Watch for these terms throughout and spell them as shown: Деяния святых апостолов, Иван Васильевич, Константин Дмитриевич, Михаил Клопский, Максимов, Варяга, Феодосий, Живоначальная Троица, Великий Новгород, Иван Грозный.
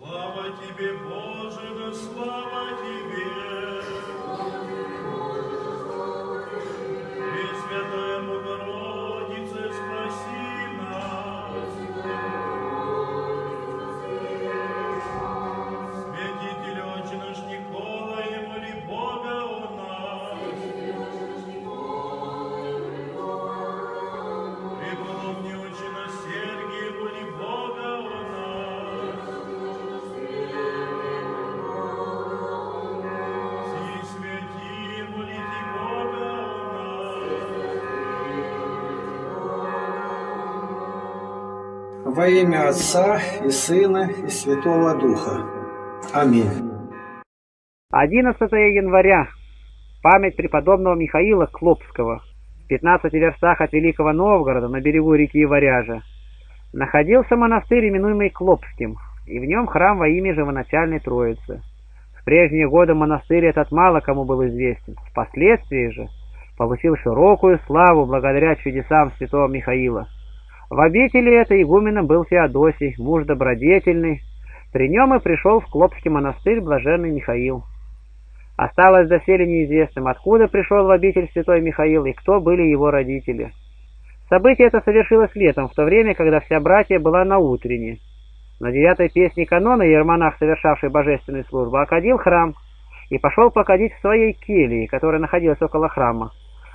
Слава Тебе, Боже, да слава Тебе! Пресвятая Богородица, спаси нас! Святитель Отче наш Никола, и моли Бога о нас! Преподобный Отче наш Сергий, и моли Бога о нас! Все святые, молите Бога о нас! Во имя Отца и Сына и Святого Духа. Аминь. 11 января. Память преподобного Михаила Клопского. В 15 верстах от Великого Новгорода на берегу реки Варяжа находился монастырь, именуемый Клопским, и в нем храм во имя Живоначальной Троицы. В прежние годы монастырь этот мало кому был известен, впоследствии же получил широкую славу благодаря чудесам святого Михаила. В обители это игуменом был Феодосий, муж добродетельный. При нем и пришел в Клопский монастырь блаженный Михаил. Осталось доселе неизвестным, откуда пришел в обитель святой Михаил и кто были его родители. Событие это совершилось летом, в то время, когда вся братья была на утренне. На 9-й песне канона иеромонах, совершавший божественную службу, окадил храм и пошел покадить в своей келье, которая находилась около храма.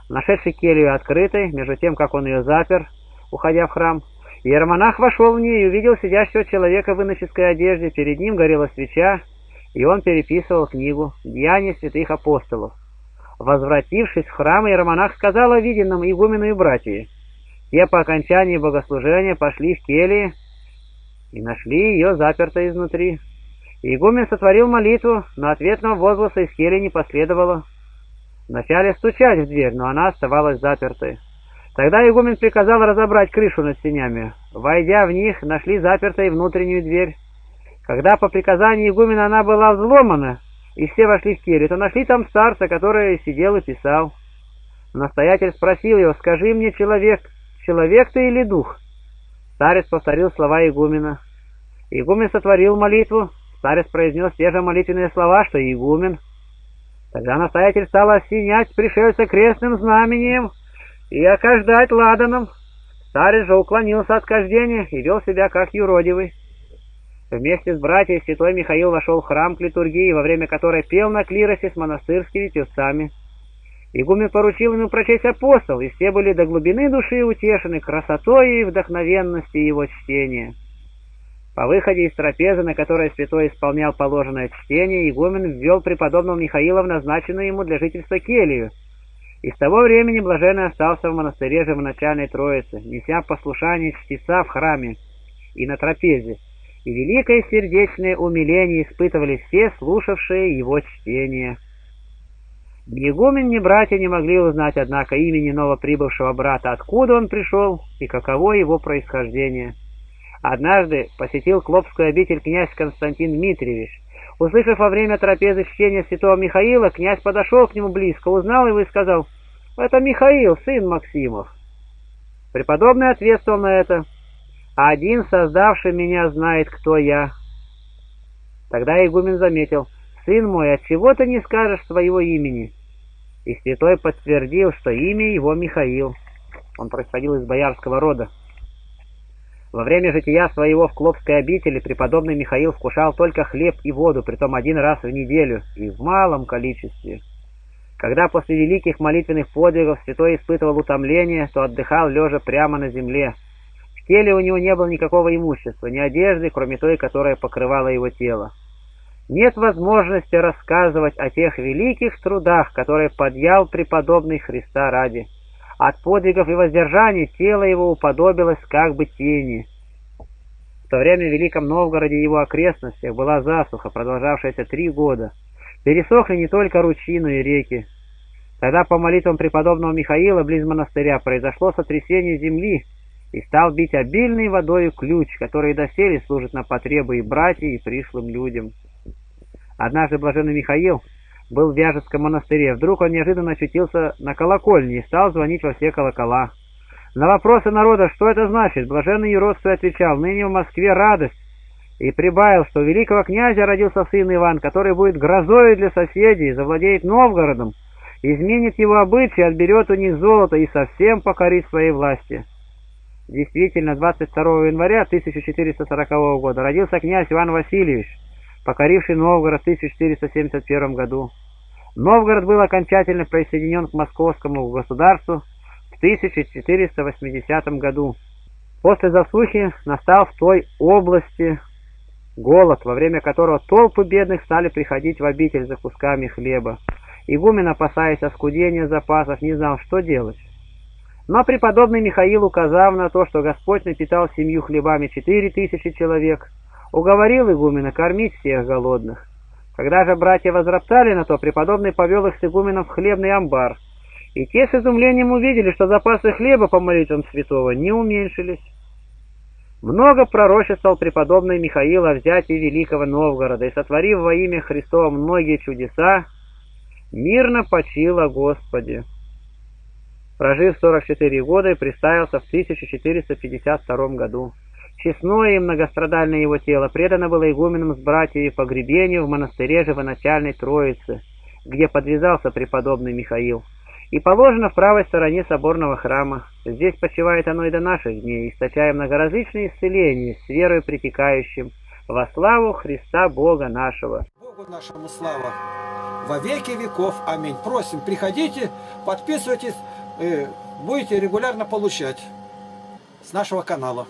Нашедший келью открытой, между тем, как он ее запер, уходя в храм, иеромонах вошел в нее и увидел сидящего человека в иноческой одежде, перед ним горела свеча, и он переписывал книгу «Деяния святых апостолов». Возвратившись в храм, иеромонах сказал о виденном игумену и братьям. Те по окончании богослужения пошли в келии и нашли ее запертой изнутри. Игумен сотворил молитву, но ответного возгласа из келии не последовало. Вначале стучать в дверь, но она оставалась запертой. Тогда игумен приказал разобрать крышу над сенями. Войдя в них, нашли запертой внутреннюю дверь. Когда по приказанию игумена она была взломана, и все вошли в келью, то нашли там старца, который сидел и писал. Настоятель спросил его: «Скажи мне, человек ты или дух?» Старец повторил слова игумена. Игумен сотворил молитву, старец произнес те же молитвенные слова, что и игумен. Тогда настоятель стал осенять пришельца крестным знамением и окаждать ладаном. Старец же уклонился от кождения и вел себя как юродивый. Вместе с братьями святой Михаил вошел в храм к литургии, во время которой пел на клиросе с монастырскими певцами. Игумен поручил ему прочесть апостол, и все были до глубины души утешены красотой и вдохновенностью его чтения. По выходе из трапезы, на которой святой исполнял положенное чтение, игумен ввел преподобного Михаила в назначенную ему для жительства келью. И с того времени блаженный остался в монастыре Живоначальной Троицы, неся послушание чтеца в храме и на трапезе, и великое сердечное умиление испытывали все, слушавшие его чтение. Ни игумен, ни братья не могли узнать, однако, имени новоприбывшего брата, откуда он пришел и каково его происхождение. Однажды посетил Клопскую обитель князь Константин Дмитриевич. Услышав во время трапезы чтения святого Михаила, князь подошел к нему близко, узнал его и сказал: «Это Михаил, сын Максимов». Преподобный ответствовал на это: «Один, создавший меня, знает, кто я». Тогда игумен заметил: «Сын мой, отчего ты не скажешь своего имени?» И святой подтвердил, что имя его Михаил. Он происходил из боярского рода. Во время жития своего в Клопской обители преподобный Михаил вкушал только хлеб и воду, притом один раз в неделю и в малом количестве. Когда после великих молитвенных подвигов святой испытывал утомление, то отдыхал лежа прямо на земле. В теле у него не было никакого имущества, ни одежды, кроме той, которая покрывала его тело. Нет возможности рассказывать о тех великих трудах, которые подъял преподобный Христа ради. От подвигов и воздержаний тело его уподобилось как бы тени. В то время в Великом Новгороде и его окрестностях была засуха, продолжавшаяся 3 года. Пересохли не только ручьи, но и реки. Тогда по молитвам преподобного Михаила близ монастыря произошло сотрясение земли, и стал бить обильной водою ключ, который доселе служит на потребы и братьям, и пришлым людям. Однажды блаженный Михаил был в Вяжецком монастыре. Вдруг он неожиданно очутился на колокольне и стал звонить во все колокола. На вопросы народа, что это значит, блаженный Юродивый отвечал: «Ныне в Москве радость, и прибавил, что у великого князя родился сын Иван, который будет грозою для соседей, завладеет Новгородом, изменит его обычаи, отберет у них золото и совсем покорит своей власти. Действительно, 22 января 1440 года родился князь Иван Васильевич, покоривший Новгород в 1471 году. Новгород был окончательно присоединен к московскому государству в 1480 году. После засухи настал в той области голод, во время которого толпы бедных стали приходить в обитель за кусками хлеба. Игумен, опасаясь оскудения запасов, не знал, что делать. Но преподобный Михаил, указав на то, что Господь напитал семью хлебами 4000 человек, уговорил игумена кормить всех голодных. Когда же братья возроптали на то, преподобный повел их с игуменом в хлебный амбар, и те с изумлением увидели, что запасы хлеба по молитвам святого не уменьшились. Много пророчествовал преподобный Михаил о взятии Великого Новгорода, и, сотворив во имя Христова многие чудеса, мирно почил о Господе. Прожив 44 года и приставился в 1452 году. Честное и многострадальное его тело предано было игуменам с братьями погребению в монастыре Живоначальной Троицы, где подвязался преподобный Михаил, и положено в правой стороне соборного храма. Здесь почивает оно и до наших дней, источая многоразличные исцеления с верой притекающим во славу Христа Бога нашего. Богу нашему слава во веки веков. Аминь. Просим, приходите, подписывайтесь, будете регулярно получать с нашего канала.